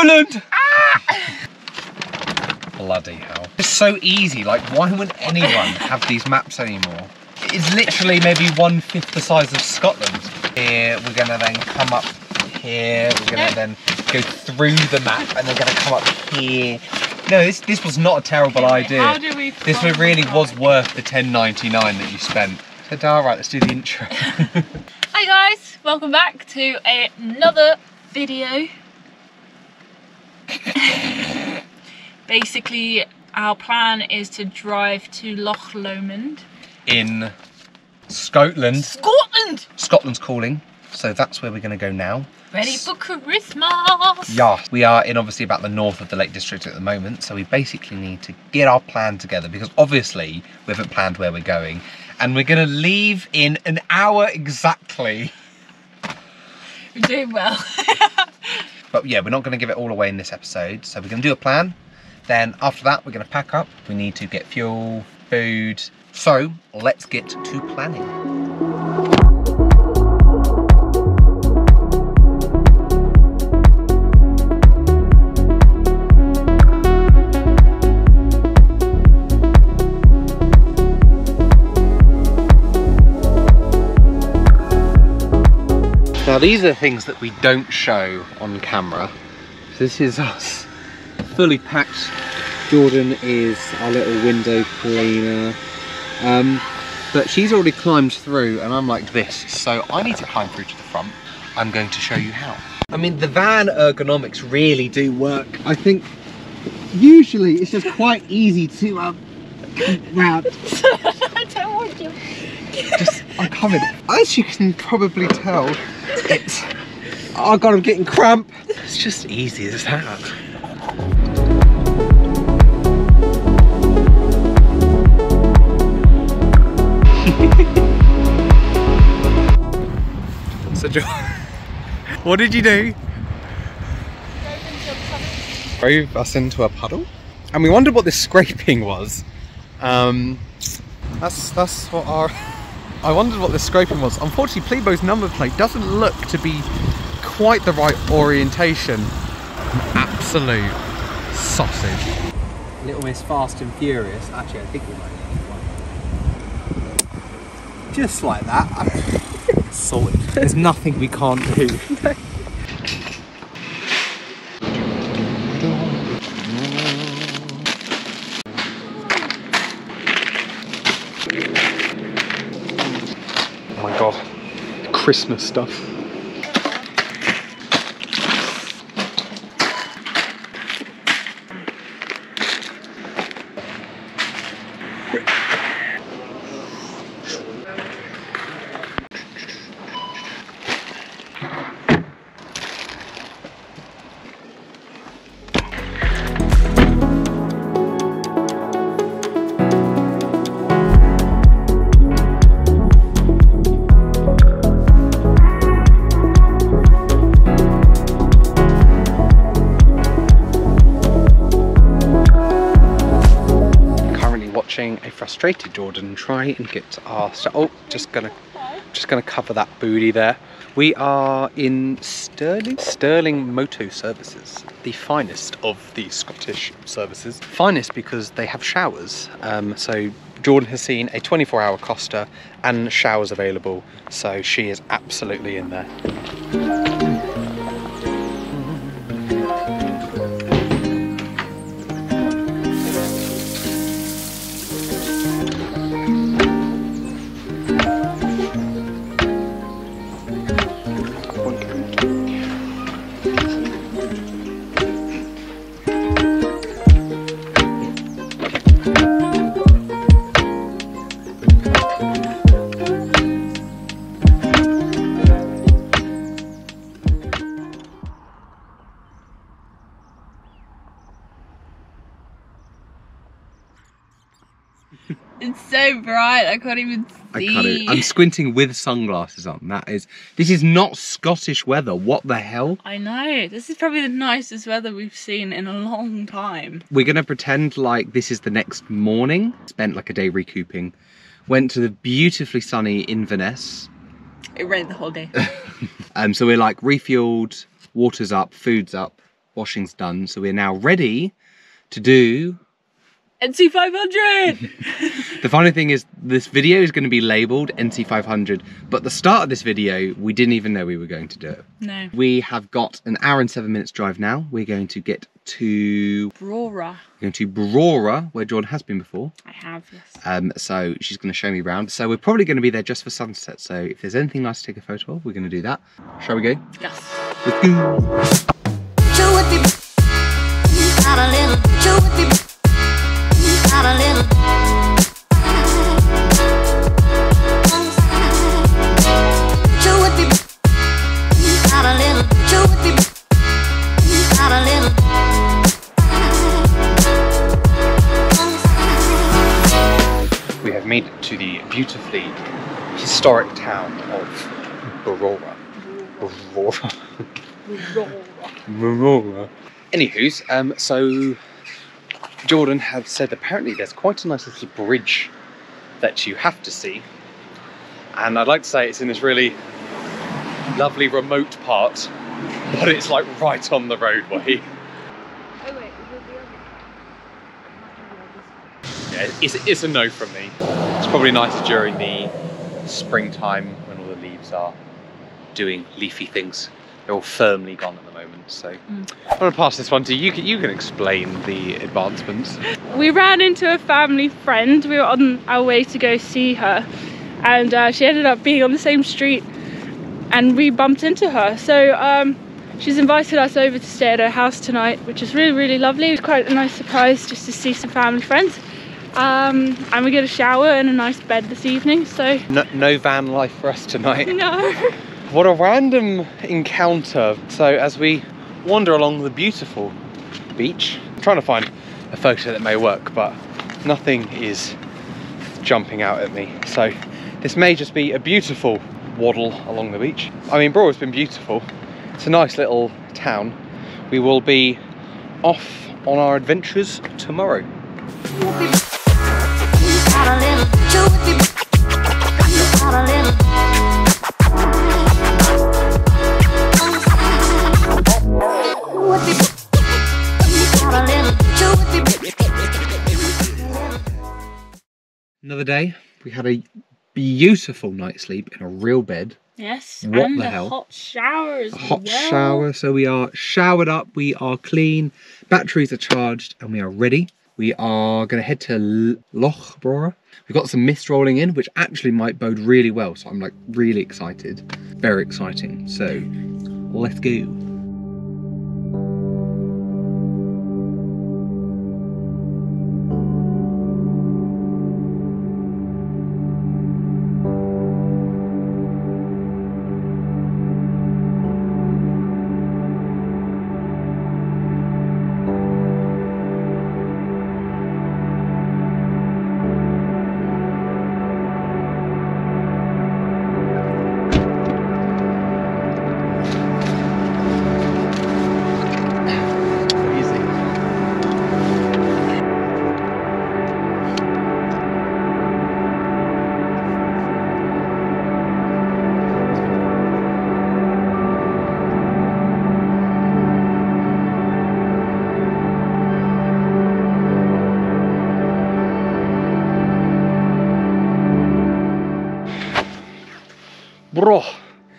coloured! Ah! Bloody hell. It's so easy, like why would anyone have these maps anymore? It's literally maybe 1/5 the size of Scotland. Here, we're gonna then come up here, we're gonna then go through the map and we're gonna come up here. No, this was not a terrible idea. How do we this really was worth the £10.99 that you spent. Ta-da, right, let's do the intro. Hi guys, welcome back to another video. Basically, our plan is to drive to Loch Lomond. In Scotland. Scotland! Scotland's calling, so that's where we're going to go now. Ready for Christmas! Yeah, we are in obviously about the north of the Lake District at the moment, so we basically need to get our plan together because obviously we haven't planned where we're going. And we're going to leave in an hour exactly. We're doing well. But yeah, we're not going to give it all away in this episode, so we're going to do a plan. Then after that, we're going to pack up. We need to get fuel, food. So let's get to planning. Now these are things that we don't show on camera. So this is us, fully packed. Jordan is our little window cleaner. But she's already climbed through and I'm like this. So I need to climb through to the front. I'm going to show you how. I mean, the van ergonomics really do work. I think usually it's just quite easy to round. I don't want you. Just, I'm coming. As you can probably tell, it's... Oh God, I'm getting cramp. It's just easy as that. So, John, what did you do? Drove us into a puddle. And we wondered what this scraping was. That's what our... I wondered what this scraping was. Unfortunately, Pleebo's number plate doesn't look to be quite the right orientation. An absolute sausage. Little Miss Fast and Furious. Actually, I think we might need one. Just like that. I'm sorted. There's nothing we can't do. No. Christmas stuff. A frustrated Jordan try and get to our oh, just gonna cover that booty there. We are in Stirling Moto Services, the finest of the Scottish services. Finest because they have showers. So Jordan has seen a 24-hour Costa and showers available, so she is absolutely in there. It's so bright, I can't even see. I can't, I'm squinting with sunglasses on. That is, this is not Scottish weather, what the hell? I know, this is probably the nicest weather we've seen in a long time. We're gonna pretend like this is the next morning. Spent like a day recouping. Went to the beautifully sunny Inverness. It rained the whole day. So we're like refueled, water's up, food's up. washing's done, so we're now ready to do NC500! The funny thing is, this video is going to be labelled NC500, but at the start of this video, we didn't even know we were going to do it. No. We have got an hour and 7 minutes drive now. We're going to get to Brora. We're going to Brora, where Jordan has been before. I have, yes. So she's going to show me around. So we're probably going to be there just for sunset. So if there's anything nice to take a photo of, we're going to do that. Shall we go? Yes. Let's go. We have made it to the beautifully historic town of Brora. Brora. Brora. Brora. Anywho's, so Jordan had said apparently there's quite a nice little bridge that you have to see, and I'd like to say it's in this really lovely remote part, but it's like right on the roadway. Oh wait, yeah, it's a no from me. It's probably nicer during the springtime when all the leaves are doing leafy things. They're all firmly gone at the moment, so I'm gonna pass this one to you. You can explain the advancements. We ran into a family friend. We were on our way to go see her, and she ended up being on the same street, and we bumped into her. So she's invited us over to stay at her house tonight, which is really, really lovely. It was quite a nice surprise just to see some family friends. And we get a shower and a nice bed this evening, so. No van life for us tonight. No. What a random encounter. So as we wander along the beautiful beach, I'm trying to find a photo that may work, but nothing is jumping out at me. So this may just be a beautiful waddle along the beach. I mean, Brora's been beautiful. It's a nice little town. We will be off on our adventures tomorrow. Another day. We had a beautiful night's sleep in a real bed. Yes, what and the hell? Hot shower as well. Hot shower. So we are showered up, we are clean, batteries are charged, and we are ready. We are going to head to Loch Brora. We've got some mist rolling in, which actually might bode really well. So I'm like really excited. Very exciting. So let's go.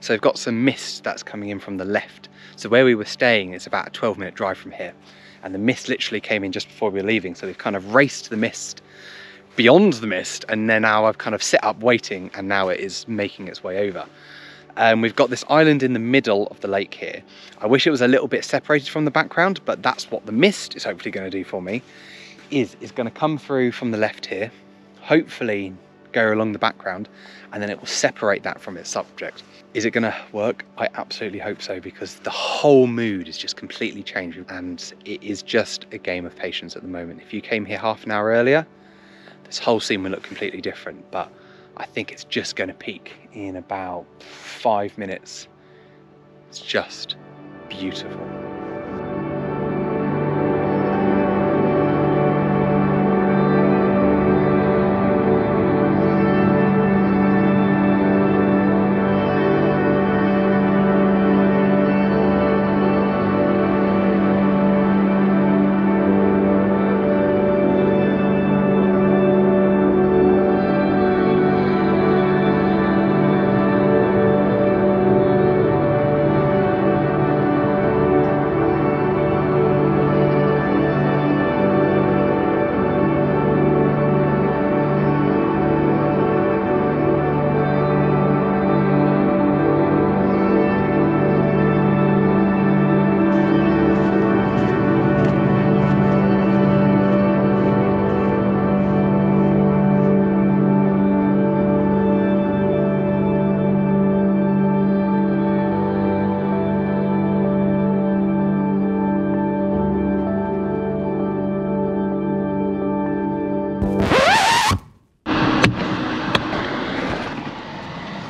So we've got some mist that's coming in from the left. So where we were staying is about a 12-minute drive from here, and the mist literally came in just before we were leaving. So we've kind of raced the mist beyond the mist, and then now I've kind of set up waiting, and now it is making its way over. And we've got this island in the middle of the lake here. I wish it was a little bit separated from the background, but that's what the mist is hopefully going to do for me. Is going to come through from the left here, hopefully go along the background, and then it will separate that from its subject. Is it gonna work? I absolutely hope so, because the whole mood is just completely changing, and it is just a game of patience at the moment. If you came here half an hour earlier, this whole scene would look completely different, but I think it's just gonna peak in about 5 minutes. It's just beautiful.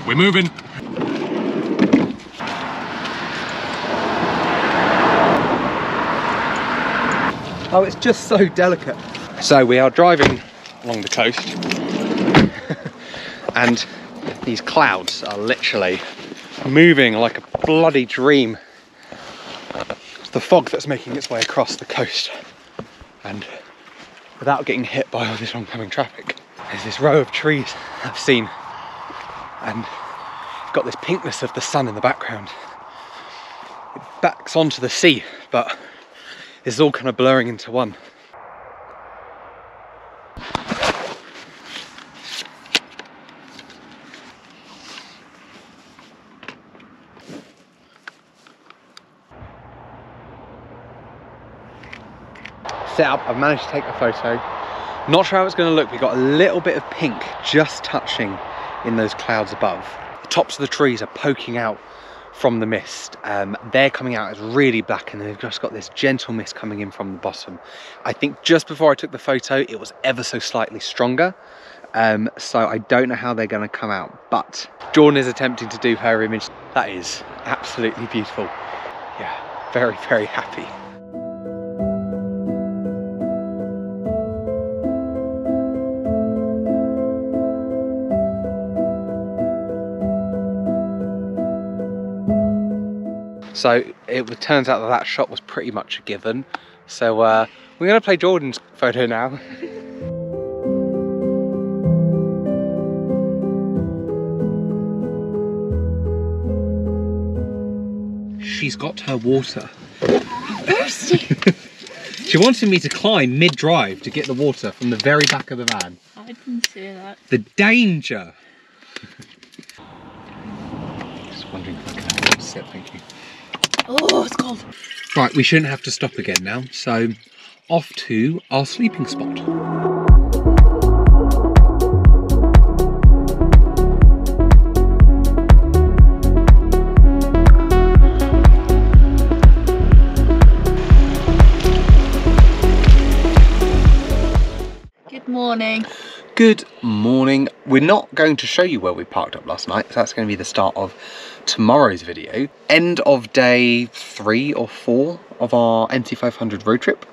We're moving. Oh, it's just so delicate. So we are driving along the coast and these clouds are literally moving like a bloody dream. It's the fog that's making its way across the coast, and without getting hit by all this oncoming traffic. There's this row of trees I've seen, and got this pinkness of the sun in the background. It backs onto the sea, but it's all kind of blurring into one. Set up, I've managed to take a photo. Not sure how it's going to look. We've got a little bit of pink just touching in those clouds above. The tops of the trees are poking out from the mist. They're coming out as really black, and they've just got this gentle mist coming in from the bottom. I think just before I took the photo, it was ever so slightly stronger. So I don't know how they're going to come out, but Jordan is attempting to do her image. That is absolutely beautiful. Yeah, very, very happy. So it turns out that shot was pretty much a given. So we're going to play Jordan's photo now. She's got her water. I'm thirsty. She wanted me to climb mid-drive to get the water from the very back of the van. I didn't see that. The danger. Just wondering if I can have a sip, thank you. Oh, it's cold. Right, we shouldn't have to stop again now, so off to our sleeping spot. Good morning. Good morning. We're not going to show you where we parked up last night, so that's going to be the start of tomorrow's video. End of day 3 or 4 of our NT500 road trip.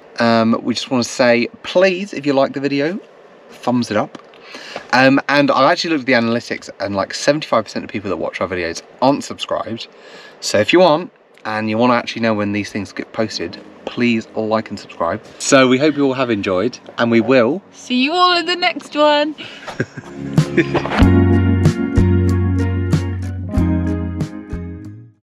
We just want to say, please, if you like the video, thumbs it up. And I actually looked at the analytics, and like 75% of people that watch our videos aren't subscribed. So if you aren't, and you want to actually know when these things get posted, please like and subscribe. So we hope you all have enjoyed, and we will see you all in the next one.